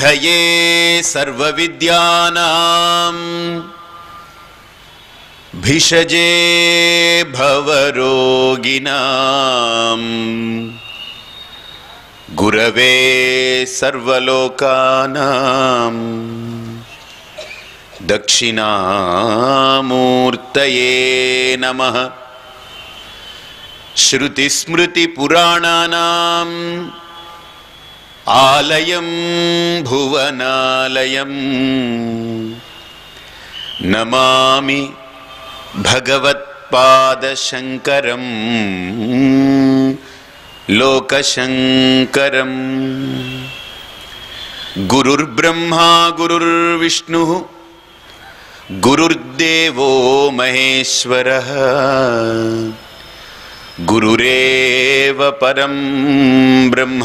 सिद्धये सर्वविद्यानां भिषजे भवरोगिनां गुरवे सर्वलोकानां दक्षिणामूर्तये नमः। श्रुतिस्मृतिपुराणानां आलयं भुवनालयं नमामि भगवत्पादशंकरं लोकशंकरं। गुरुर्ब्रह्मा गुरुर्विष्णुः गुरुर्देवो महेश्वरः गुरुरेव परं ब्रह्म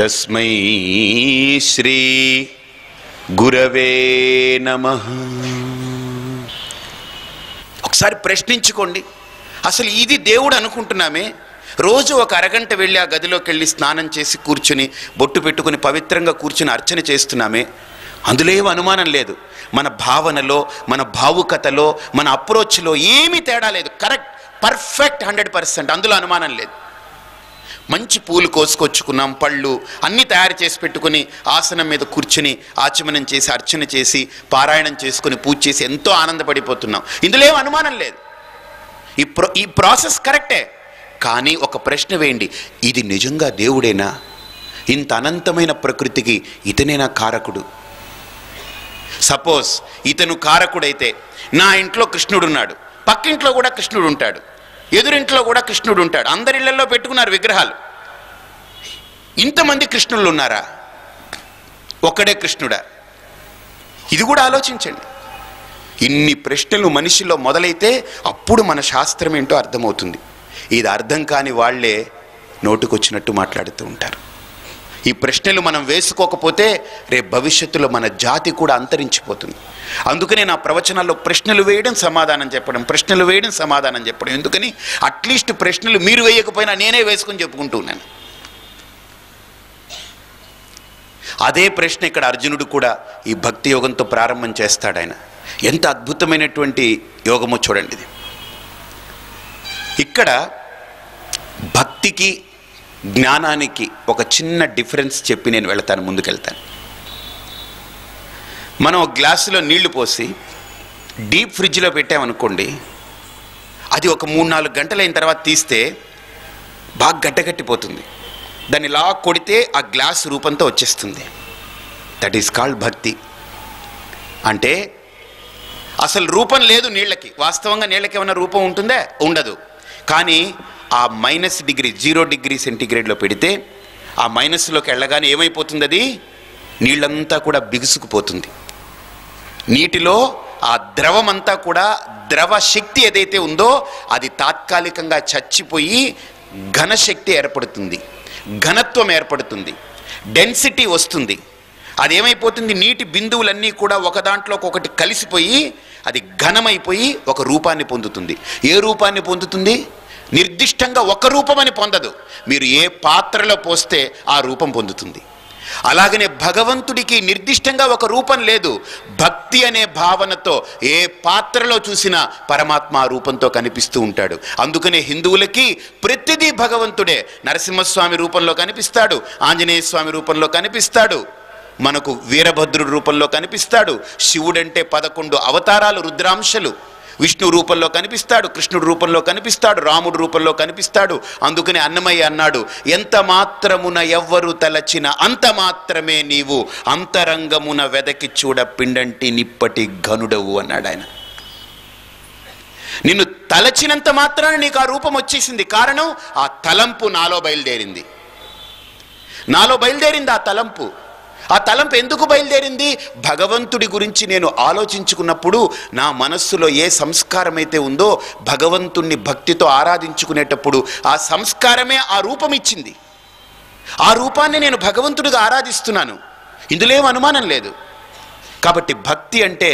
तस्मै श्री गुरवे नमः। ఒకసారి ప్రశ్నించుకోండి, అసలు ఇది దేవుడు అనుకుంటున్నామే? రోజు ఒక అరగంట వెళ్ళి ఆ గదిలోకి వెళ్ళి స్నానం చేసి కూర్చుని బొట్టు పెట్టుకుని పవిత్రంగా కూర్చుని అర్చన చేస్తున్నామే, అందులో ఏం అనుమానం లేదు. మన భావనలో, మన భావుకతలో, మన అప్రోచ్లో ఏమీ తేడా లేదు. కరెక్ట్, పర్ఫెక్ట్, 100%, అందులో అనుమానం లేదు. మంచి పూలు కోసుకొచ్చుకున్నాం, పళ్ళు అన్నీ తయారు చేసి పెట్టుకుని ఆసనం మీద కూర్చుని ఆచమనం చేసి అర్చన చేసి పారాయణం చేసుకుని పూజ చేసి ఎంతో ఆనందపడిపోతున్నాం, ఇందులో ఏం అనుమానం లేదు. ఈ ప్రాసెస్ కరెక్టే. కానీ ఒక ప్రశ్న వేయండి, ఇది నిజంగా దేవుడేనా? ఇంత అనంతమైన ప్రకృతికి ఇతనేనా కారకుడు? సపోజ్ ఇతను కారకుడైతే, నా ఇంట్లో కృష్ణుడు ఉన్నాడు, పక్కింట్లో కూడా కృష్ణుడు ఉంటాడు, ఎదురింట్లో కూడా కృష్ణుడు ఉంటాడు, అందరిళ్లలో పెట్టుకున్నారు విగ్రహాలు. ఇంతమంది కృష్ణుళ్ళు ఉన్నారా? ఒక్కడే కృష్ణుడా? ఇది కూడా ఆలోచించండి. ఇన్ని ప్రశ్నలు మనిషిలో మొదలైతే అప్పుడు మన శాస్త్రం ఏంటో అర్థమవుతుంది. ఇది అర్థం కాని వాళ్లే నోటుకొచ్చినట్టు మాట్లాడుతూ ఉంటారు. ఈ ప్రశ్నలు మనం వేసుకోకపోతే రేపు భవిష్యత్తులో మన జాతి కూడా అంతరించిపోతుంది. అందుకనే నా ప్రవచనాల్లో ప్రశ్నలు వేయడం, సమాధానం చెప్పడం, ప్రశ్నలు వేయడం, సమాధానం చెప్పడం. ఎందుకని అట్లీస్ట్ ప్రశ్నలు మీరు వేయకపోయినా నేనే వేసుకొని చెప్పుకుంటున్నాను. అదే ప్రశ్న ఇక్కడ అర్జునుడు కూడా ఈ భక్తి యోగంతో ప్రారంభం చేస్తాడు. ఆయన ఎంత అద్భుతమైనటువంటి యోగమో చూడండి. ఇది ఇక్కడ భక్తికి జ్ఞానానికి ఒక చిన్న డిఫరెన్స్ చెప్పి నేను వెళ్తాను, ముందుకెళ్తాను. మనం ఒక గ్లాసులో నీళ్లు పోసి డీప్ ఫ్రిడ్జ్లో పెట్టామనుకోండి, అది ఒక 3-4 గంటలైన తర్వాత తీస్తే బాగా గడ్డగట్టిపోతుంది. దాన్ని ఇలా కొడితే ఆ గ్లాస్ రూపంతో వచ్చేస్తుంది. దట్ ఈస్ కాల్డ్ భక్తి. అంటే అసలు రూపం లేదు నీళ్ళకి. వాస్తవంగా నీళ్ళకి ఏమైనా రూపం ఉంటుందా? ఉండదు. కానీ ఆ -డిగ్రీ 0 డిగ్రీ సెంటిగ్రేడ్లో పెడితే ఆ మైనస్లోకి వెళ్ళగానే ఏమైపోతుంది? అది నీళ్ళంతా కూడా బిగుసుకుపోతుంది. నీటిలో ఆ ద్రవమంతా కూడా, ద్రవ శక్తి ఏదైతే ఉందో అది తాత్కాలికంగా చచ్చిపోయి ఘనశక్తి ఏర్పడుతుంది, ఘనత్వం ఏర్పడుతుంది, డెన్సిటీ వస్తుంది. అదేమైపోతుంది? నీటి బిందువులన్నీ కూడా ఒక దాంట్లోకొకటి కలిసిపోయి అది ఘనమైపోయి ఒక రూపాన్ని పొందుతుంది. ఏ రూపాన్ని పొందుతుంది? నిర్దిష్టంగా ఒక రూపమని పొందదు. మీరు ఏ పాత్రలో పోస్తే ఆ రూపం పొందుతుంది. అలాగనే భగవంతుడికి నిర్దిష్టంగా ఒక రూపం లేదు. భక్తి అనే భావనతో ఏ పాత్రలో చూసినా పరమాత్మ ఆ రూపంతో కనిపిస్తూ ఉంటాడు. అందుకనే హిందువులకి ప్రతిదీ భగవంతుడే. నరసింహస్వామి రూపంలో కనిపిస్తాడు, ఆంజనేయ స్వామి రూపంలో కనిపిస్తాడు, మనకు వీరభద్రుడి రూపంలో కనిపిస్తాడు, శివుడంటే 11 అవతారాలు, రుద్రాంశలు, విష్ణు రూపంలో కనిపిస్తాడు, కృష్ణుడు రూపంలో కనిపిస్తాడు, రాముడు రూపంలో కనిపిస్తాడు. అందుకని అన్నమయ్య అన్నాడు, ఎంత మాత్రమున ఎవ్వరు తలచిన అంత మాత్రమే నీవు అంతరంగమున వెదకి చూడ పిండంటి నిప్పటి ఘనుడవు అన్నాడు. ఆయన నిన్ను తలచినంత మాత్రాన నీకు ఆ రూపం వచ్చేసింది. కారణం, ఆ తలంపు నాలో బయలుదేరింది. నాలో బయలుదేరింది ఆ తలంపు. ఆ తలంపు ఎందుకు బయలుదేరింది? భగవంతుడి గురించి నేను ఆలోచించుకున్నప్పుడు నా మనస్సులో ఏ సంస్కారం అయితే ఉందో భగవంతుణ్ణి భక్తితో ఆరాధించుకునేటప్పుడు ఆ సంస్కారమే ఆ రూపం ఇచ్చింది. ఆ రూపాన్ని నేను భగవంతుడిగా ఆరాధిస్తున్నాను, ఇందులో ఏం అనుమానం లేదు. కాబట్టి భక్తి అంటే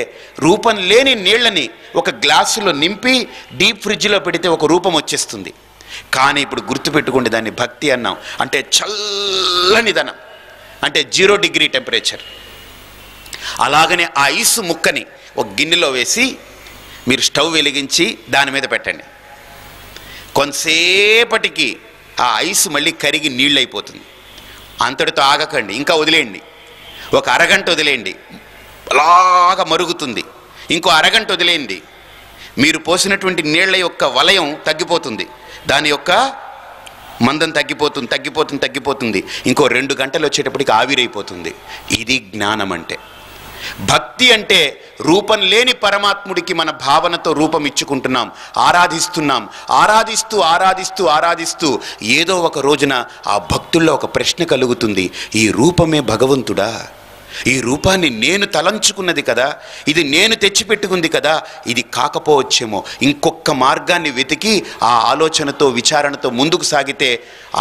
రూపం లేని నీళ్ళని ఒక గ్లాసులో నింపి డీప్ ఫ్రిడ్జ్లో పెడితే ఒక రూపం వచ్చేస్తుంది. కానీ ఇప్పుడు గుర్తుపెట్టుకోండి, దాన్ని భక్తి అన్నాం అంటే చల్లనిదనం, అంటే 0 డిగ్రీ టెంపరేచర్. అలాగనే ఆ ఐస్ ముక్కని ఒక గిన్నెలో వేసి మీరు స్టవ్ వెలిగించి దాని మీద పెట్టండి. కొంతసేపటికి ఆ ఐస్ మళ్ళీ కరిగి నీళ్ళైపోతుంది. అంతటితో ఆగకండి, ఇంకా వదిలేయండి. ఒక అరగంట వదిలేయండి, అలాగా మరుగుతుంది. ఇంకో అరగంట వదిలేయండి, మీరు పోసినటువంటి నీళ్ల యొక్క వలయం తగ్గిపోతుంది, దాని యొక్క మందం తగ్గిపోతుంది తగ్గిపోతుంది తగ్గిపోతుంది. ఇంకో 2 గంటలు వచ్చేటప్పటికి ఆవిరైపోతుంది. ఇది జ్ఞానం. అంటే భక్తి అంటే రూపం లేని పరమాత్ముడికి మన భావనతో రూపం ఇచ్చుకుంటున్నాం, ఆరాధిస్తున్నాం. ఆరాధిస్తూ ఆరాధిస్తూ ఆరాధిస్తూ ఏదో ఒక రోజున ఆ భక్తుల్లో ఒక ప్రశ్న కలుగుతుంది, ఈ రూపమే భగవంతుడా? ఈ రూపాన్ని నేను తలంచుకున్నది కదా, ఇది నేను తెచ్చిపెట్టుకుంది కదా, ఇది కాకపోవచ్చేమో. ఇంకొక మార్గాన్ని వెతికి ఆ ఆలోచనతో విచారణతో ముందుకు సాగితే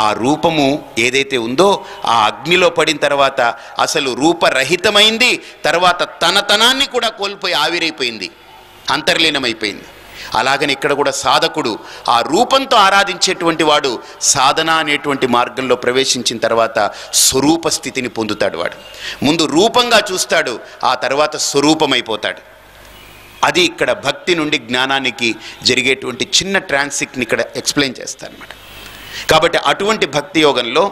ఆ రూపము ఏదైతే ఉందో ఆ అగ్నిలో పడిన తర్వాత అసలు రూపరహితమైంది. తర్వాత తనతనాన్ని కూడా కోల్పోయి ఆవిరైపోయింది, అంతర్లీనమైపోయింది. అలాగని ఇక్కడ కూడా సాధకుడు ఆ రూపంతో ఆరాధించేటువంటి వాడు సాధన అనేటువంటి మార్గంలో ప్రవేశించిన తర్వాత స్వరూప స్థితిని పొందుతాడు. వాడు ముందు రూపంగా చూస్తాడు, ఆ తర్వాత స్వరూపమైపోతాడు. అది ఇక్కడ భక్తి నుండి జ్ఞానానికి జరిగేటువంటి చిన్న ట్రాన్సిక్ని ఇక్కడ ఎక్స్ప్లెయిన్ చేస్తారన్నమాట. కాబట్టి అటువంటి భక్తి యోగంలో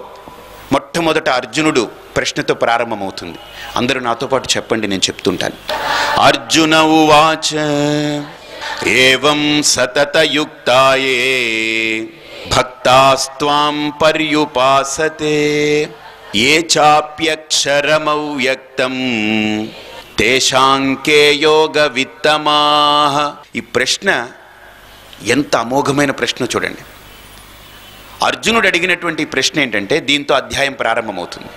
మొట్టమొదట అర్జునుడు ప్రశ్నతో ప్రారంభమవుతుంది. అందరూ నాతో పాటు చెప్పండి, నేను చెప్తుంటాను. అర్జున ఉవాచ ఏవం సతతయుక్తాయే భక్తాస్త్వాం పర్యుపాసతే ఏ చాప్యక్షరమవ్యక్తం తేషాం కే యోగ విత్తమాః. ఈ ప్రశ్న ఎంత అమోఘమైన ప్రశ్న చూడండి. అర్జునుడు అడిగినటువంటి ప్రశ్న ఏంటంటే, దీంతో అధ్యాయం ప్రారంభమవుతుంది.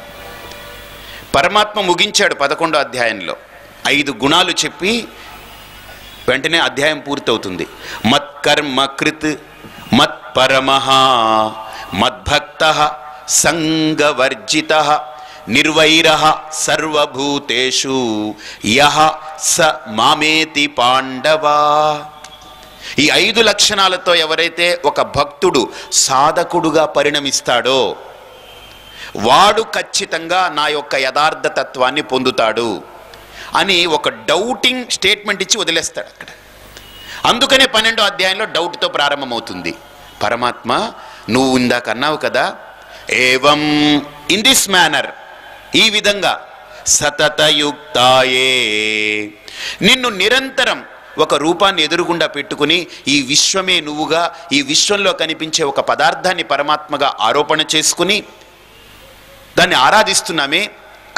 పరమాత్మ ముగించాడు 11వ అధ్యాయంలో 5 గుణాలు చెప్పి వెంటనే అధ్యాయం పూర్తవుతుంది. మత్కర్మకృత్ మత్పరమః మద్భక్తః సంగవర్జితః నిర్వైరః సర్వభూతేషు యః స మామేతి పాండవ. ఈ 5 లక్షణాలతో ఎవరైతే ఒక భక్తుడు సాధకుడుగా పరిణమిస్తాడో వాడు ఖచ్చితంగా నా యొక్క యథార్థ తత్వాన్ని పొందుతాడు అని ఒక డౌటింగ్ స్టేట్మెంట్ ఇచ్చి వదిలేస్తాడు అక్కడ. అందుకనే 12వ అధ్యాయంలో డౌట్తో ప్రారంభమవుతుంది. పరమాత్మ నువ్వు ఇందాక అన్నావు కదా, ఏవం ఇన్ దిస్ మేనర్ ఈ విధంగా సతతయుక్తాయే నిన్ను నిరంతరం ఒక రూపాన్ని ఎదురుగుండా పెట్టుకుని ఈ విశ్వమే నువ్వుగా ఈ విశ్వంలో కనిపించే ఒక పదార్థాన్ని పరమాత్మగా ఆరోపణ చేసుకుని దాన్ని ఆరాధిస్తున్నామే,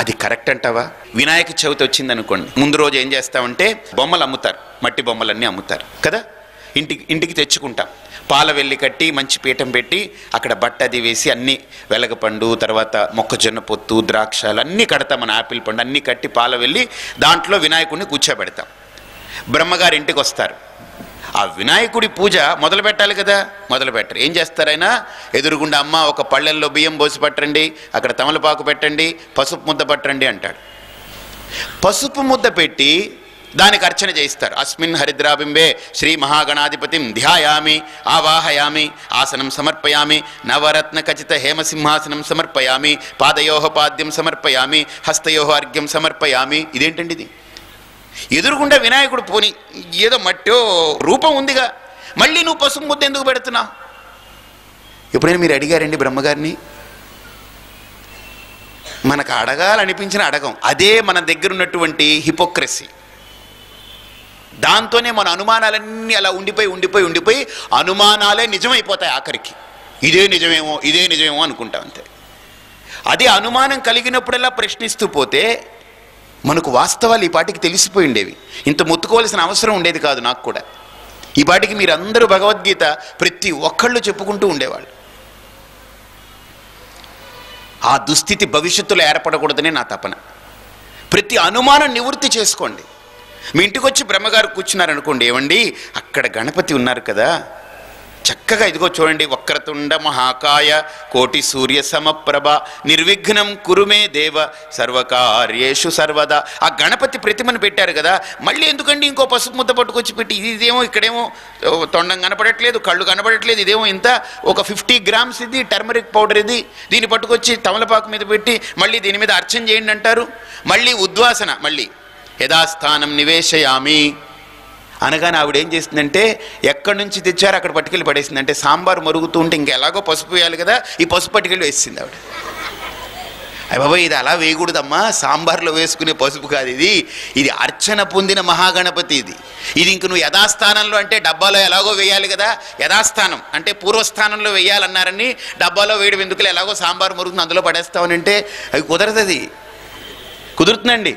అది కరెక్ట్ అంటావా? వినాయక చవితి వచ్చిందనుకోండి, ముందు రోజు ఏం చేస్తామంటే బొమ్మలు అమ్ముతారు, మట్టి బొమ్మలన్నీ అమ్ముతారు కదా. ఇంటికి తెచ్చుకుంటాం, పాల వెళ్ళి కట్టి మంచి పీఠం పెట్టి అక్కడ బట్ట అది వేసి అన్నీ వెలగపండు తర్వాత మొక్కజొన్న పొత్తు ద్రాక్షలు అన్నీ కడతాం, మన యాపిల్ పండు అన్నీ కట్టి పాల వెళ్ళి దాంట్లో వినాయకుడిని కూర్చోబెడతాం. బ్రహ్మగారు ఇంటికి వస్తారు, ఆ వినాయకుడి పూజ మొదలు పెట్టాలి కదా, మొదలు పెట్టరు. ఏం చేస్తారైనా ఎదురుగుండా అమ్మ ఒక పళ్ళెల్లో బియ్యం పోసి పట్టండి, అక్కడ తమలపాకు పెట్టండి, పసుపు ముద్ద పట్టండి అంటాడు. పసుపు ముద్ద పెట్టి దానికి అర్చన చేయిస్తారు. అస్మిన్ హరిద్రాబింబే శ్రీ మహాగణాధిపతిం ధ్యాయామి ఆవాహయామి ఆసనం సమర్పయామి నవరత్న ఖచిత హేమసింహాసనం సమర్పయామి పాదయోహ పాద్యం సమర్పయామి హస్తయోహ అర్ఘ్యం సమర్పయామి. ఇదేంటండి ఇది? ఎదురుగుండా వినాయకుడు పోని ఏదో మట్టో రూపం ఉందిగా, మళ్ళీ నువ్వు పసుపు ముద్ద ఎందుకు పెడుతున్నావు? ఎప్పుడైనా మీరు అడిగారండి బ్రహ్మగారిని? మనకు అడగాలనిపించిన అడగం, అదే మన దగ్గర ఉన్నటువంటి హిపోక్రసీ. దాంతోనే మన అనుమానాలన్నీ అలా ఉండిపోయి అనుమానాలే నిజమైపోతాయి. ఆఖరికి ఇదే నిజమేమో అనుకుంటాం అంతే. అదే అనుమానం కలిగినప్పుడల్లా ప్రశ్నిస్తూ పోతే మనకు వాస్తవాలు ఈ పాటికి తెలిసిపోయి ఉండేవి, ఇంత మొత్తుకోవాల్సిన అవసరం ఉండేది కాదు. నాకు కూడా ఈ పాటికి మీరందరూ భగవద్గీత ప్రతి ఒక్కళ్ళు చెప్పుకుంటూ ఉండేవాళ్ళు. ఆ దుస్థితి భవిష్యత్తులో ఏర్పడకూడదనే నా తపన. ప్రతి అనుమానం నివృత్తి చేసుకోండి. మీ ఇంటికి వచ్చి బ్రహ్మగారు కూర్చున్నారనుకోండి, ఏమండి అక్కడ గణపతి ఉన్నారు కదా, చక్కగా ఇదిగో చూడండి వక్రతుండ మహాకాయ కోటి సూర్య సమప్రభ నిర్విఘ్నం కురుమే దేవ సర్వకార్యేషు సర్వదా ఆ గణపతి ప్రతిమను పెట్టారు కదా మళ్ళీ ఎందుకండి ఇంకో పసుపు ముద్ద పట్టుకొచ్చి పెట్టి ఇదేమో ఇక్కడేమో తొండం కనపడట్లేదు కళ్ళు కనపడట్లేదు ఇదేమో ఇంత ఒక 50 గ్రామ్స్ ఇది టర్మరిక్ పౌడర్ ఇది దీని పట్టుకొచ్చి తమలపాకు మీద పెట్టి మళ్ళీ దీని మీద అర్చన చేయండి అంటారు మళ్ళీ ఉద్వాసన మళ్ళీ యథాస్థానం నివేశయామి అనగానే ఆవిడేం చేసిందంటే ఎక్కడి నుంచి తెచ్చారు అక్కడ పట్టుకెళ్ళి పడేసిందంటే సాంబార్ మరుగుతూ ఉంటే ఇంకెలాగో పసుపు వేయాలి కదా ఈ పసుపు పట్టుకెళ్ళి వేసింది ఆవిడ అయ్య బాబా ఇది అలా వేయకూడదమ్మా సాంబార్లో వేసుకునే పసుపు కాదు ఇది ఇది అర్చన పొందిన మహాగణపతి ఇది ఇది ఇంక నువ్వు యథాస్థానంలో అంటే డబ్బాలో ఎలాగో వేయాలి కదా యథాస్థానం అంటే పూర్వస్థానంలో వేయాలన్నారని డబ్బాలో వేయడం ఎందుకులే ఎలాగో సాంబార్ మరుగుతుంది అందులో పడేస్తామనంటే అవి కుదరదది కుదురుతుందండి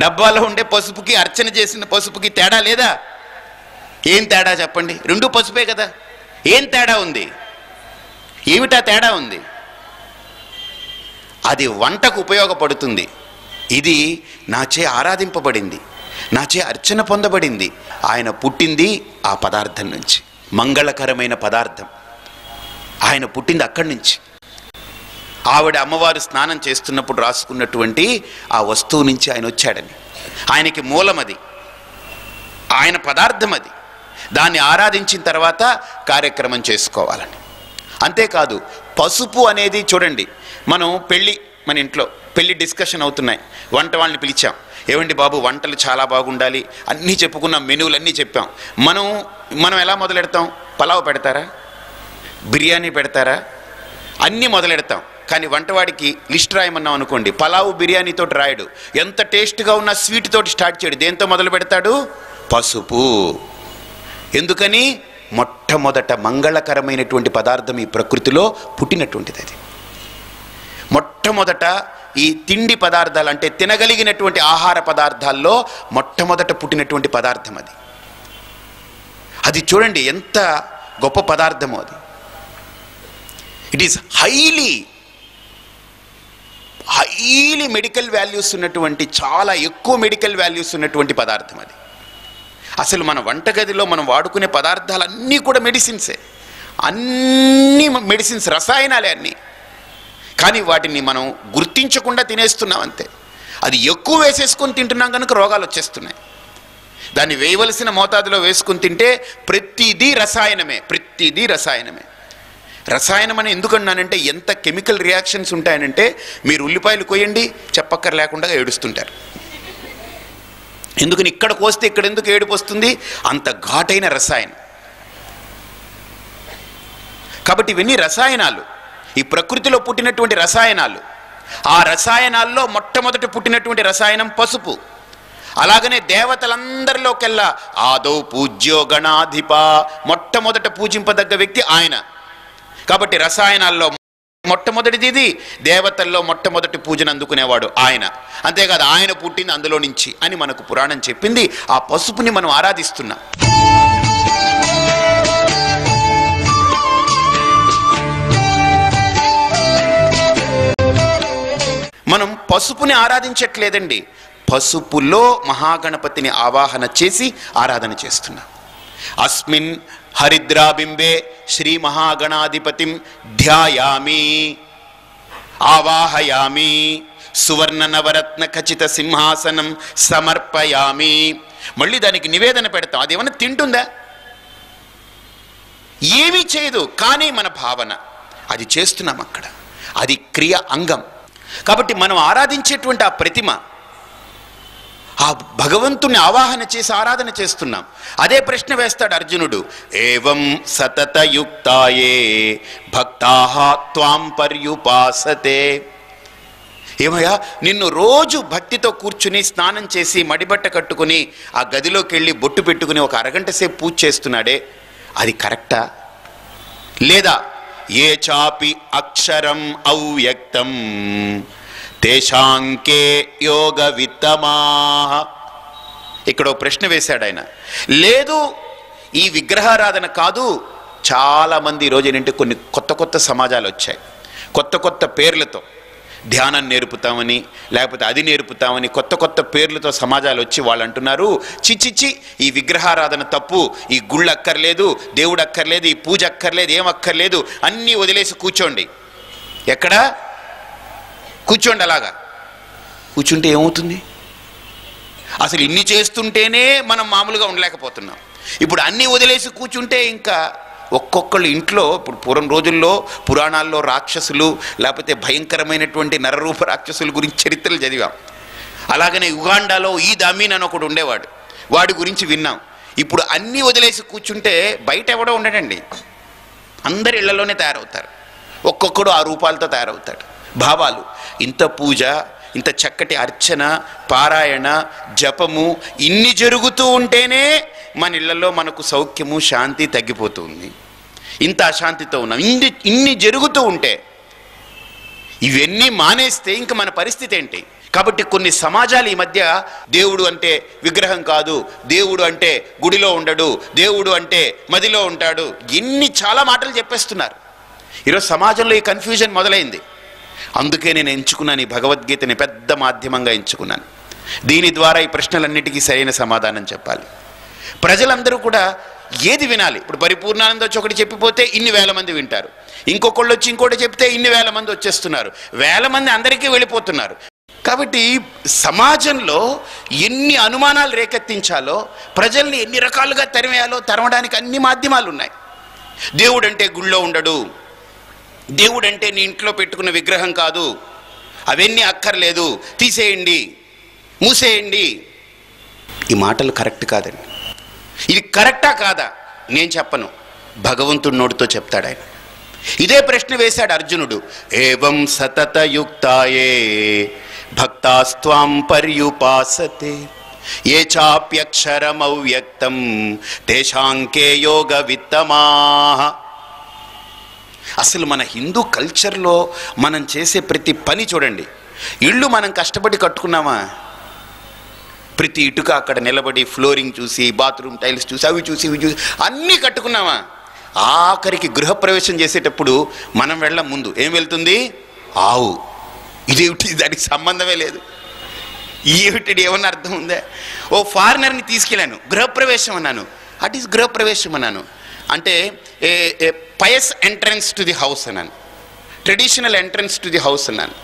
డబ్బాలో ఉండే పసుపుకి అర్చన చేసిన పసుపుకి తేడా లేదా ఏం తేడా చెప్పండి రెండు పసుపే కదా ఏం తేడా ఉంది ఏమిటా తేడా ఉంది అది వంటకు ఉపయోగపడుతుంది ఇది నాచే ఆరాధింపబడింది నాచే అర్చన పొందబడింది ఆయన పుట్టింది ఆ పదార్థం నుంచి మంగళకరమైన పదార్థం ఆయన పుట్టింది అక్కడి నుంచి ఆవిడ అమ్మవారు స్నానం చేస్తున్నప్పుడు రాసుకున్నటువంటి ఆ వస్తువు నుంచి ఆయన వచ్చాడని ఆయనకి మూలం అది ఆయన పదార్థం అది దాన్ని ఆరాధించిన తర్వాత కార్యక్రమం చేసుకోవాలని అంతేకాదు పసుపు అనేది చూడండి మనం పెళ్ళి మన ఇంట్లో పెళ్ళి డిస్కషన్ అవుతున్నాయి వంట వాళ్ళని పిలిచాం ఏమండి బాబు వంటలు చాలా బాగుండాలి అన్నీ చెప్పుకున్నాం మెనూలు అన్నీ చెప్పాం మనం ఎలా మొదలెడతాం పలావ్ పెడతారా బిర్యానీ పెడతారా అన్నీ మొదలెడతాం కానీ వంటవాడికి లిస్ట్ రాయమన్నాం అనుకోండి పలావు బిర్యానీతో రాయడు ఎంత టేస్ట్గా ఉన్న స్వీట్ తోటి స్టార్ట్ చేయడు దేంతో మొదలు పెడతాడు పసుపు ఎందుకని మొట్టమొదట మంగళకరమైనటువంటి పదార్థం ఈ ప్రకృతిలో పుట్టినటువంటిది అది మొట్టమొదట ఈ తిండి పదార్థాలు అంటే తినగలిగినటువంటి ఆహార పదార్థాల్లో మొట్టమొదట పుట్టినటువంటి పదార్థం అది అది చూడండి ఎంత గొప్ప పదార్థమో అది it is highly medical values ఉన్నటువంటి చాలా ఎక్కువ మెడికల్ వాల్యూస్ ఉన్నటువంటి పదార్థం అది అసలు మన వంటగదిలో మనం వాడుకునే పదార్థాలన్నీ కూడా మెడిసిన్సే అన్నీ మెడిసిన్స్ రసాయనాలే అన్నీ కానీ వాటిని మనం గుర్తించకుండా తినేస్తున్నాం అంతే అది ఎక్కువ వేసేసుకొని తింటున్నాం కనుక రోగాలు వచ్చేస్తున్నాయి దాన్ని వేయవలసిన మోతాదులో వేసుకొని తింటే ప్రతిదీ రసాయనమే రసాయనం అని ఎందుకన్నానంటే ఎంత కెమికల్ రియాక్షన్స్ ఉంటాయనంటే మీరు ఉల్లిపాయలు కోయండి చెప్పక్కర్ లేకుండా ఏడుస్తుంటారు ఎందుకని ఇక్కడ కోస్తే ఇక్కడ ఎందుకు ఏడుపు వస్తుంది అంత ఘాటైన రసాయనం కాబట్టి ఇవన్నీ రసాయనాలు ఈ ప్రకృతిలో పుట్టినటువంటి రసాయనాలు ఆ రసాయనాల్లో మొట్టమొదటి పుట్టినటువంటి రసాయనం పసుపు అలాగనే దేవతలందరిలోకెల్లా ఆదో పూజ్యో గణాధిప మొట్టమొదట పూజింపదగ్గ వ్యక్తి ఆయన కాబట్టి రసాయనాల్లో మొట్టమొదటిది ఇది దేవతల్లో మొట్టమొదటి పూజను అందుకునేవాడు ఆయన అంతేకాదు ఆయన పుట్టింది అందులో నుంచి అని మనకు పురాణం చెప్పింది ఆ పసుపుని మనం ఆరాధిస్తున్నాం మనం పసుపుని ఆరాధించట్లేదండి పసుపులో మహాగణపతిని ఆవాహన చేసి ఆరాధన చేస్తున్నాం అస్మిన్ హరిద్రాబింబే శ్రీ మహాగణాధిపతిం ధ్యాయామి ఆవాహయామి సువర్ణ నవరత్న ఖచిత సింహాసనం సమర్పయామి మళ్ళీ దానికి నివేదన పెడతాం అదేమన్నా తింటుందా ఏమీ చేయదు కానీ మన భావన అది చేస్తున్నాం అక్కడ అది క్రియ అంగం కాబట్టి మనం ఆరాధించేటువంటి ఆ ప్రతిమ ఆ భగవంతుని ఆవాహన చేసి ఆరాధన చేస్తున్నాం అదే ప్రశ్న వేస్తాడు అర్జునుడు ఏవం సతతయుక్తాయే భక్తాః త్వాం పర్యుపాసతే ఏమయ్యా నిన్ను రోజు భక్తితో కూర్చుని స్నానం చేసి మడిబట్ట కట్టుకుని ఆ గదిలోకి వెళ్ళి బొట్టు పెట్టుకుని ఒక అరగంట సేపు పూజ చేస్తున్నాడే అది కరెక్టా లేదా ఏ చాపి అక్షరం అవ్యక్తం తేషాంకే యోగ విత్తమా ఇక్కడ ప్రశ్న వేశాడు ఆయన లేదు ఈ విగ్రహారాధన కాదు చాలామంది ఈరోజు ఏంటంటే కొన్ని కొత్త కొత్త సమాజాలు వచ్చాయి కొత్త కొత్త పేర్లతో ధ్యానం నేర్పుతామని లేకపోతే అది నేర్పుతామని కొత్త కొత్త పేర్లతో సమాజాలు వచ్చి వాళ్ళు అంటున్నారు చిచిచి ఈ విగ్రహారాధన తప్పు, ఈ గుళ్ళు అక్కర్లేదు, దేవుడు అక్కర్లేదు, ఈ పూజ అక్కర్లేదు, ఏం అక్కర్లేదు, అన్నీ వదిలేసి కూర్చోండి. ఎక్కడ కూర్చోండి? అలాగా కూర్చుంటే ఏమవుతుంది? అసలు ఇన్ని చేస్తుంటేనే మనం మామూలుగా ఉండలేకపోతున్నాం. ఇప్పుడు అన్నీ వదిలేసి కూర్చుంటే ఇంకా ఒక్కొక్కళ్ళు ఇంట్లో, ఇప్పుడు పూర్వం రోజుల్లో పురాణాల్లో రాక్షసులు లేకపోతే భయంకరమైనటువంటి నరరూప రాక్షసుల గురించి చరిత్రలు చదివాం. అలాగనే ఉగాండాలో ఈ దామీన్ అని ఒకడు ఉండేవాడు, వాడి గురించి విన్నాం. ఇప్పుడు అన్నీ వదిలేసి కూర్చుంటే బయట ఎవడో ఉండడండి, అందరి ఇళ్లలోనే తయారవుతారు, ఒక్కొక్కడు ఆ రూపాలతో తయారవుతాడు. భావాలు ఇంత పూజ, ఇంత చక్కటి అర్చన, పారాయణ, జపము ఇన్ని జరుగుతూ ఉంటేనే మన ఇళ్లలో మనకు సౌఖ్యము, శాంతి తగ్గిపోతుంది. ఇంత అశాంతితో ఉన్నాం. ఇన్ని జరుగుతూ ఉంటే ఇవన్నీ మానేస్తే ఇంక మన పరిస్థితి ఏంటి? కాబట్టి కొన్ని సమాజాలు ఈ మధ్య దేవుడు అంటే విగ్రహం కాదు, దేవుడు అంటే గుడిలో ఉండడు, దేవుడు అంటే మదిలో ఉంటాడు, ఎన్ని చాలా మాటలు చెప్పేస్తున్నారు. ఈరోజు సమాజంలో ఈ కన్ఫ్యూజన్ మొదలైంది. అందుకే నేను ఎంచుకున్నాను ఈ భగవద్గీతని, పెద్ద మాధ్యమంగా ఎంచుకున్నాను. దీని ద్వారా ఈ ప్రశ్నలన్నిటికీ సరైన సమాధానం చెప్పాలి. ప్రజలందరూ కూడా ఏది వినాలి? ఇప్పుడు పరిపూర్ణానంద వచ్చి ఒకటి చెప్పిపోతే ఇన్ని వేల మంది వింటారు, ఇంకొకళ్ళు వచ్చి ఇంకోటి చెప్తే ఇన్ని వేల మంది వచ్చేస్తున్నారు, వేల మంది అందరికీ వెళ్ళిపోతున్నారు. కాబట్టి సమాజంలో ఎన్ని అనుమానాలు రేకెత్తించాలో, ప్రజల్ని ఎన్ని రకాలుగా తరిమేయాలో తరమడానికి అన్ని మాధ్యమాలు ఉన్నాయి. దేవుడంటే గుళ్ళో ఉండడు, దేవుడంటే నీ ఇంట్లో పెట్టుకున్న విగ్రహం కాదు, అవన్నీ అక్కర్లేదు, తీసేయండి, మూసేయండి. ఈ మాటలు కరెక్ట్ కాదండి. ఇది కరెక్టా కాదా నేను చెప్పను, భగవంతుడి నోటితో చెప్తాడు ఆయన. ఇదే ప్రశ్న వేశాడు అర్జునుడు. ఏవం సతతయుక్తాయే భక్తాస్త్వాం పర్యుపాసతే ఏ చాప్యక్షరమవ్యక్తం తేషాంకే యోగ విత్తమాః. అసలు మన హిందూ కల్చర్లో మనం చేసే ప్రతి పని చూడండి. ఇళ్ళు మనం కష్టపడి కట్టుకున్నామా? ప్రతి ఇటుక అక్కడ నిలబడి ఫ్లోరింగ్ చూసి, బాత్రూమ్ టైల్స్ చూసి, అవి చూసి ఇవి చూసి అన్నీ కట్టుకున్నామా? ఆఖరికి గృహప్రవేశం చేసేటప్పుడు మనం వెళ్ళం, ముందు ఏం వెళ్తుంది? ఆవు. ఇదేమిటి, దానికి సంబంధమే లేదు, ఏమిటి, ఏమన్నా అర్థం ఉందా? ఓ ఫారినర్ని తీసుకెళ్ళాను, గృహప్రవేశం అన్నాను, అట్ ఈస్ గృహప్రవేశం అన్నాను, అంటే a pious entrance to the house అన్నాను, traditional entrance to the house అన్నాను.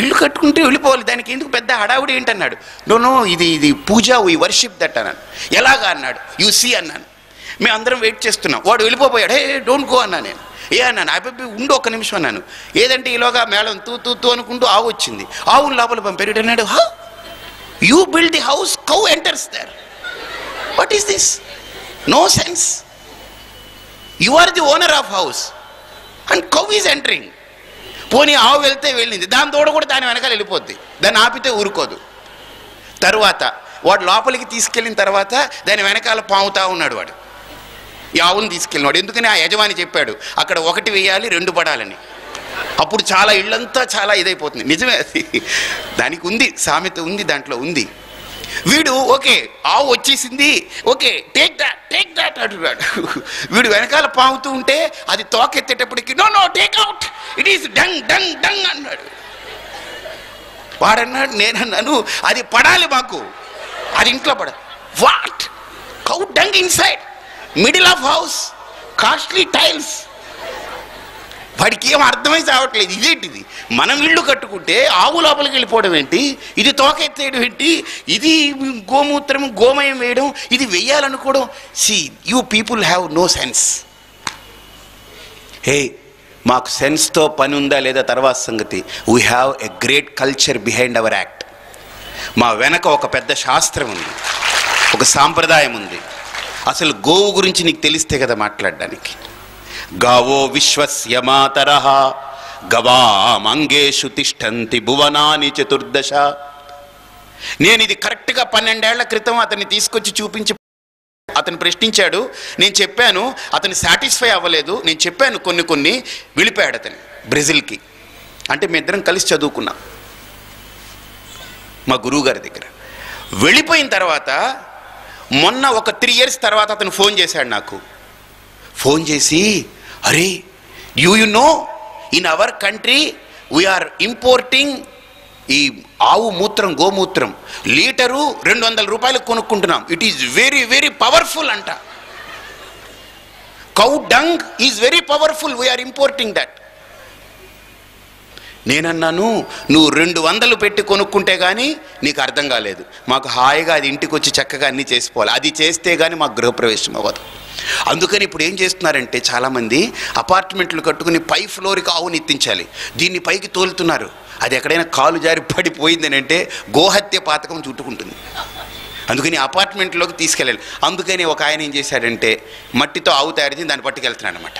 ఇల్లు కట్టుకుంటే వెళ్ళిపోవాలి, దానికి ఎందుకు పెద్ద హడావుడి ఏంటన్నాడు. నో ఇది పూజ, వీ వర్షిప్ దట్ అన్నాను. ఎలాగా అన్నాడు, యు సీ అన్నాను. మేము అందరం వెయిట్ చేస్తున్నాం, వాడు వెళ్ళిపోయాడు. హే డోంట్ గో అన్నా నేను. ఏ అన్నాను, అబ్బాయి ఉండు ఒక్క నిమిషం అన్నాను. ఏదంటే ఈలోగా మేళం తూ తూ తూ అనుకుంటూ ఆవు వచ్చింది, ఆవును లోపల పంపాడు. అన్నాడు, how you build the house, cow enters there, what is this, no sense, you are the owner of house and cow is entering. పోనీ ఆవు వెళ్తే వెళ్ళింది, దాని తోడు కూడా దాని వెనకాల వెళ్ళిపోద్ది, దాన్ని ఆపితే ఊరుకోదు. తర్వాత వాడు లోపలికి తీసుకెళ్ళిన తర్వాత దాని వెనకాల పాముతా ఉన్నాడు వాడు, ఈ ఆవును తీసుకెళ్ళినాడు. ఎందుకని? ఆ యజమాని చెప్పాడు అక్కడ ఒకటి వేయాలి, రెండు పడాలని. అప్పుడు చాలా ఇళ్ళంతా చాలా ఇదైపోతుంది. నిజమే, అది దానికి ఉంది, సామెత ఉంది, దాంట్లో ఉంది. వీడు ఓకే ఆవు వచ్చేసింది, okay take that take that అంటున్నాడు. వీడు వెనకాల పాముతూ ఉంటే అది తోకెత్తేటప్పటికి no no take out, it is dung dung dung అన్నాడు. వాడన్నాడు, నేనన్నాను అది పడాలి మాకు, అది ఇంట్లో పడాలి. What, cow dung inside middle of house, costly tiles. వాడికి ఏం అర్థమైతే అవట్లేదు, ఇదేంటిది, మనం ఇళ్ళు కట్టుకుంటే ఆవు లోపలికి వెళ్ళిపోవడం ఏంటి, ఇది తోకెత్తేయడం ఏంటి, ఇది గోమూత్రం గోమయం వేయడం, ఇది వెయ్యాలనుకోవడం. See you people have no sense. Hey, మాకు సెన్స్తో పని ఉందా లేదా తర్వాత సంగతి. We have a great culture behind our act. మా వెనక ఒక పెద్ద శాస్త్రం ఉంది, ఒక సాంప్రదాయం ఉంది. అసలు గోవు గురించి నీకు తెలిస్తే కదా మాట్లాడడానికి. గావో విశ్వస్య మాతరః గవామంగేషు తిష్టంతి భువనాని చతుర్దశ. నేను ఇది కరెక్ట్గా 12 ఏళ్ల క్రితం అతన్ని తీసుకొచ్చి చూపించి అతను ప్రశ్నించాడు. నేను చెప్పాను, అతను సాటిస్ఫై అవ్వలేదు. నేను చెప్పాను కొన్ని వెళ్ళిపోయాడు అతను బ్రెజిల్కి. అంటే మీ ఇద్దరం కలిసి చదువుకున్నాం మా గురువుగారి దగ్గర. వెళ్ళిపోయిన తర్వాత మొన్న ఒక 3 years తర్వాత అతను ఫోన్ చేశాడు నాకు. ఫోన్ చేసి, అరే you know in our country we are importing ee aavu mootram go mootram litre 200 రూపాయలు కొనుక్కుంటున్నాం. It is very very powerful anta. Cow dung is very powerful, we are importing that. నేనన్నాను నువ్వు 200 పెట్టి కొనుక్కుంటే కానీ నీకు అర్థం కాలేదు, మాకు హాయిగా అది ఇంటికి వచ్చి చక్కగా అన్నీ చేసుకోవాలి, అది చేస్తే కానీ మాకు గృహప్రవేశం అవ్వదు. అందుకని ఇప్పుడు ఏం చేస్తున్నారంటే చాలామంది అపార్ట్మెంట్లు కట్టుకుని పై ఫ్లోర్కి ఆవుని ఎత్తించాలి, దీన్ని పైకి తోలుతున్నారు, అది ఎక్కడైనా కాలు జారి పడిపోయిందని అంటే గోహత్య పాతకం చుట్టుకుంటుంది, అందుకని అపార్ట్మెంట్లోకి తీసుకెళ్ళాలి. అందుకని ఒక ఆయన ఏం చేశాడంటే మట్టితో ఆవు తయారు చేసి దాన్ని పట్టుకెళ్తున్నాడు అనమాట.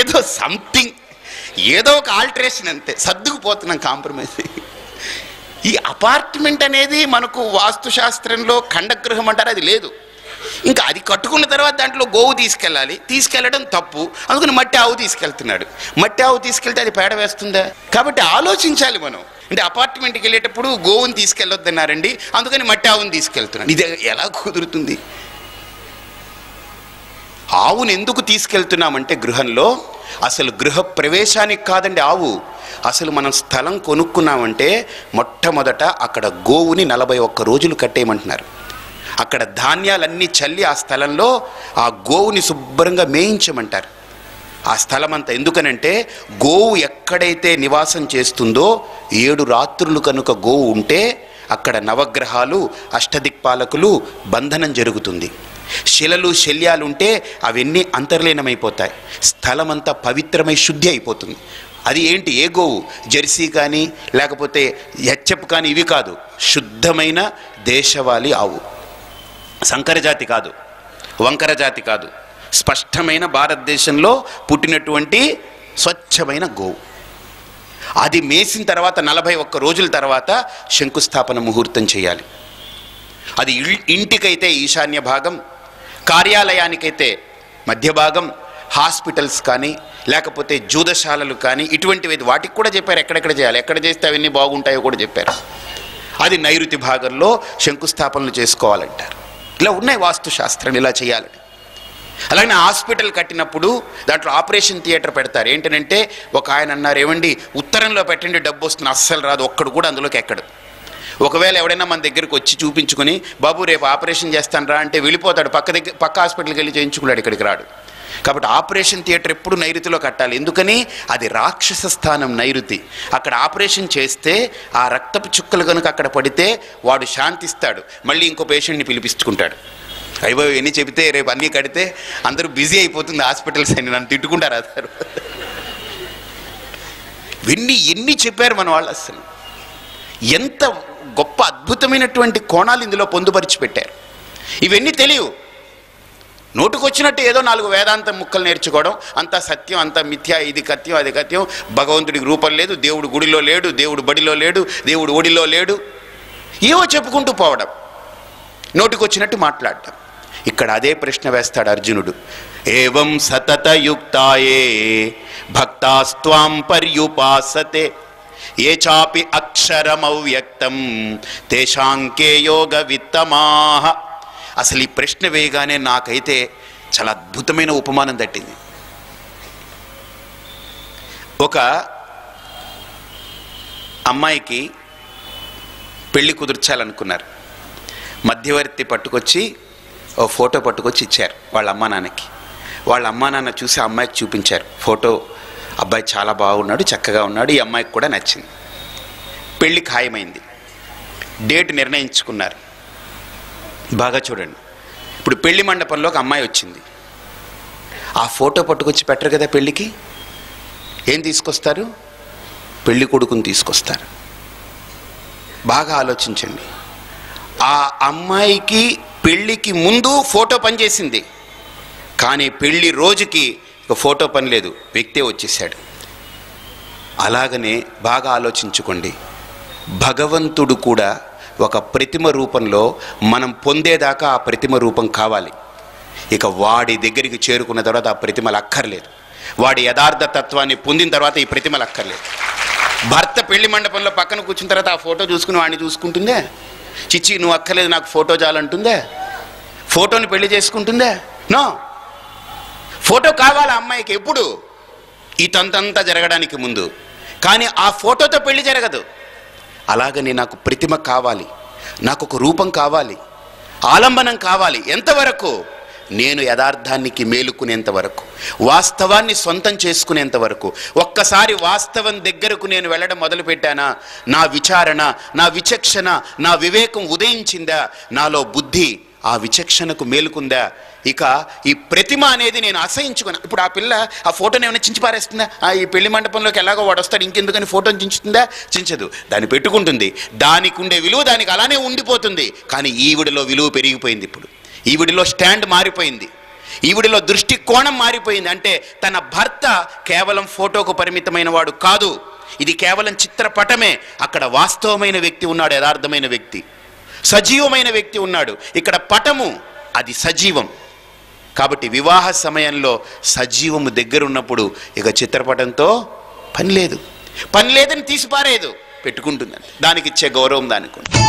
ఏదో సంథింగ్ ఏదో ఒక ఆల్టరేషన్ అంతే, సర్దుకుపోతున్నాం, కాంప్రమైజ్. ఈ అపార్ట్మెంట్ అనేది మనకు వాస్తుశాస్త్రంలో ఖండగృహం అంటారు, అది లేదు. ఇంకా అది కట్టుకున్న తర్వాత దాంట్లో గోవు తీసుకెళ్ళాలి, తీసుకెళ్ళడం తప్పు, అందుకని మట్టి ఆవు తీసుకెళ్తున్నాడు. మట్టి ఆవు తీసుకెళ్తే అది పేడ వేస్తుందా? కాబట్టి ఆలోచించాలి మనం. అంటే అపార్ట్మెంట్కి వెళ్ళేటప్పుడు గోవుని తీసుకెళ్ళొద్దన్నారండి, అందుకని మట్టి ఆవుని తీసుకెళ్తున్నాడు. ఇది ఎలా కుదురుతుంది? ఆవును ఎందుకు తీసుకెళ్తున్నామంటే గృహంలో అసలు గృహ ప్రవేశానికి కాదండి ఆవు. అసలు మనం స్థలం కొనుక్కున్నామంటే మొట్టమొదట అక్కడ గోవుని 41 రోజులు కట్టేయమంటున్నారు. అక్కడ ధాన్యాలన్నీ చల్లి ఆ స్థలంలో ఆ గోవుని శుభ్రంగా మేయించమంటారు. ఆ స్థలం అంతా ఎందుకనంటే గోవు ఎక్కడైతే నివాసం చేస్తుందో 7 రాత్రులు కనుక గోవు ఉంటే అక్కడ నవగ్రహాలు అష్టదిక్పాలకులు బంధనం జరుగుతుంది. శిలలు శల్యాలు ఉంటే అవన్నీ అంతర్లీనమైపోతాయి, స్థలమంతా పవిత్రమై శుద్ధి అయిపోతుంది. అది ఏంటి? ఏ గోవు? జెర్సీ కానీ లేకపోతే హెచ్ఎఫ్ కానీ ఇవి కాదు, శుద్ధమైన దేశవాళీ ఆవు. సంకరజాతి కాదు, వంకరజాతి కాదు, స్పష్టమైన భారతదేశంలో పుట్టినటువంటి స్వచ్ఛమైన గోవు. అది మేసిన తర్వాత 41 రోజుల తర్వాత శంకుస్థాపన ముహూర్తం చేయాలి. అది ఇంటికైతే ఈశాన్య భాగం, కార్యాలయానికైతే మధ్య భాగం, హాస్పిటల్స్ కానీ లేకపోతే జూదశాలలు కానీ ఇటువంటివి వాటికి కూడా చెప్పారు ఎక్కడెక్కడ చేయాలి, ఎక్కడ చేస్తే అవన్నీ బాగుంటాయో కూడా చెప్పారు. అది నైరుతి భాగంలో శంకుస్థాపనలు చేసుకోవాలంటారు. ఇలా ఉన్నాయి వాస్తుశాస్త్రం, ఇలా చేయాలని. అలాగే హాస్పిటల్ కట్టినప్పుడు దాంట్లో ఆపరేషన్ థియేటర్ పెడతారు. ఏంటంటే ఒక ఆయన అన్నారు, ఏమండి ఉత్తరంలో పెట్టండి డబ్బు వస్తుంది, అస్సలు రాదు, ఒక్కడు కూడా అందులోకి ఎక్కడు. ఒకవేళ ఎవడైనా మన దగ్గరికి వచ్చి చూపించుకుని బాబు రేపు ఆపరేషన్ చేస్తాను రా అంటే వెళ్ళిపోతాడు, పక్క హాస్పిటల్కి వెళ్ళి చేయించుకున్నాడు, ఇక్కడికి రాడు. కాబట్టి ఆపరేషన్ థియేటర్ ఎప్పుడు నైరుతిలో కట్టాలి. ఎందుకని? అది రాక్షస స్థానం నైరుతి. అక్కడ ఆపరేషన్ చేస్తే ఆ రక్తపు చుక్కలు కనుక అక్కడ పడితే వాడు శాంతిస్తాడు, మళ్ళీ ఇంకో పేషెంట్ని పిలిపించుకుంటాడు. అయ్యో ఎన్ని చెబితే రేపు అన్నీ కడితే అందరూ బిజీ అయిపోతుంది హాస్పిటల్స్ అని నన్ను తిట్టుకుంటారు. అదారు ఎన్ని చెప్పారు మన వాళ్ళు, అసలు ఎంత గొప్ప అద్భుతమైనటువంటి కోణాలు ఇందులో పొందుపరిచి పెట్టారు. ఇవన్నీ తెలియవు, నోటుకొచ్చినట్టు ఏదో 4 వేదాంత ముక్కలు నేర్చుకోవడం, అంతా సత్యం అంతా మిథ్యా, ఇది కత్యం అది కత్యం, భగవంతుడికి రూపం లేదు, దేవుడు గుడిలో లేడు, దేవుడు బడిలో లేడు, దేవుడు ఒడిలో లేడు, ఏవో చెప్పుకుంటూ పోవడం, నోటికొచ్చినట్టు మాట్లాడటం. ఇక్కడ అదే ప్రశ్న వేస్తాడు అర్జునుడు, ఏవం సతతయుక్తాయే భక్తాస్త్వాం పర్యుపాసతే ఏ చాపి అక్షరమవ్యక్తం తేషాంకే యోగ విత్తమాహ. అసలు ఈ ప్రశ్న వేయగానే నాకైతే చాలా అద్భుతమైన ఉపమానం దట్టింది. ఒక అమ్మాయికి పెళ్ళి కుదుర్చాలనుకున్నారు, మధ్యవర్తి పట్టుకొచ్చి ఓ ఫోటో పట్టుకొచ్చి ఇచ్చారు వాళ్ళ అమ్మా నాన్నకి. వాళ్ళ అమ్మా నాన్న చూసి ఆ అమ్మాయికి చూపించారు ఫోటో, అబ్బాయి చాలా బాగున్నాడు చక్కగా ఉన్నాడు, ఈ అమ్మాయికి కూడా నచ్చింది. పెళ్ళి ఖాయమైంది, డేట్ నిర్ణయించుకున్నారు. బాగా చూడండి, ఇప్పుడు పెళ్లి మండపంలోకి అమ్మాయి వచ్చింది, ఆ ఫోటో పట్టుకొచ్చి పెట్టరు కదా పెళ్ళికి, ఏం తీసుకొస్తారు? పెళ్ళి కొడుకుని తీసుకొస్తారు. బాగా ఆలోచించండి, ఆ అమ్మాయికి పెళ్ళికి ముందు ఫోటో పనిచేసింది, కానీ పెళ్ళి రోజుకి ఇక ఫోటో పని లేదు, వ్యక్తే వచ్చేసాడు. అలాగనే బాగా ఆలోచించుకోండి, భగవంతుడు కూడా ఒక ప్రతిమ రూపంలో మనం పొందేదాకా ఆ ప్రతిమ రూపం కావాలి, ఇక వాడి దగ్గరికి చేరుకున్న తర్వాత ఆ ప్రతిమలు అక్కర్లేదు, వాడి యథార్థ తత్వాన్ని పొందిన తర్వాత ఈ ప్రతిమలు అక్కర్లేదు. భర్త పెళ్లి మండపంలో పక్కన కూర్చున్న తర్వాత ఆ ఫోటో చూసుకుని వాడిని చూసుకుంటుందే, చిచ్చి నువ్వు అక్కర్లేదు నాకు ఫోటో చాలంటుందే, ఫోటోని పెళ్లి చేసుకుంటుందే, నో. ఫోటో కావాలి అమ్మాయికి ఎప్పుడు, ఇతంతంతా జరగడానికి ముందు. కానీ ఆ ఫోటోతో పెళ్లి జరగదు. అలాగనే నాకు ప్రతిమ కావాలి, నాకు ఒక రూపం కావాలి, ఆలంబనం కావాలి. ఎంతవరకు? నేను యథార్థానికి మేలుకునేంత వరకు, వాస్తవాన్ని సొంతం చేసుకునేంత వరకు. ఒక్కసారి వాస్తవం దగ్గరకు నేను వెళ్ళడం మొదలుపెట్టానా, నా విచారణ, నా విచక్షణ, నా వివేకం ఉదయించిందా, నాలో బుద్ధి ఆ విచక్షణకు మేలుకుందా, ఇక ఈ ప్రతిమ అనేది నేను అసహించుకున్నా. ఇప్పుడు ఆ పిల్ల ఆ ఫోటోని ఏమైనా చించి పారేస్తుందా? ఈ పెళ్లి మండపంలోకి ఎలాగో వాడు వస్తాడు ఇంకెందుకని ఫోటోని చించుతుందా? చించదు, దాన్ని పెట్టుకుంటుంది. దానికి ఉండే విలువ దానికి అలానే ఉండిపోతుంది. కానీ ఈవిడలో విలువ పెరిగిపోయింది, ఇప్పుడు ఈవిడిలో స్టాండ్ మారిపోయింది, ఈవిడిలో దృష్టి కోణం మారిపోయింది. అంటే తన భర్త కేవలం ఫోటోకు పరిమితమైన వాడు కాదు, ఇది కేవలం చిత్రపటమే, అక్కడ వాస్తవమైన వ్యక్తి ఉన్నాడు, యథార్థమైన వ్యక్తి, సజీవమైన వ్యక్తి ఉన్నాడు. ఇక్కడ పటము అది సజీవం. కాబట్టి వివాహ సమయంలో సజీవము దగ్గరున్నప్పుడు ఇక చిత్రపటంతో పని లేదు. పని లేదని తీసిపారేదు, పెట్టుకుంటుందండి, దానికి ఇచ్చే గౌరవం దానికి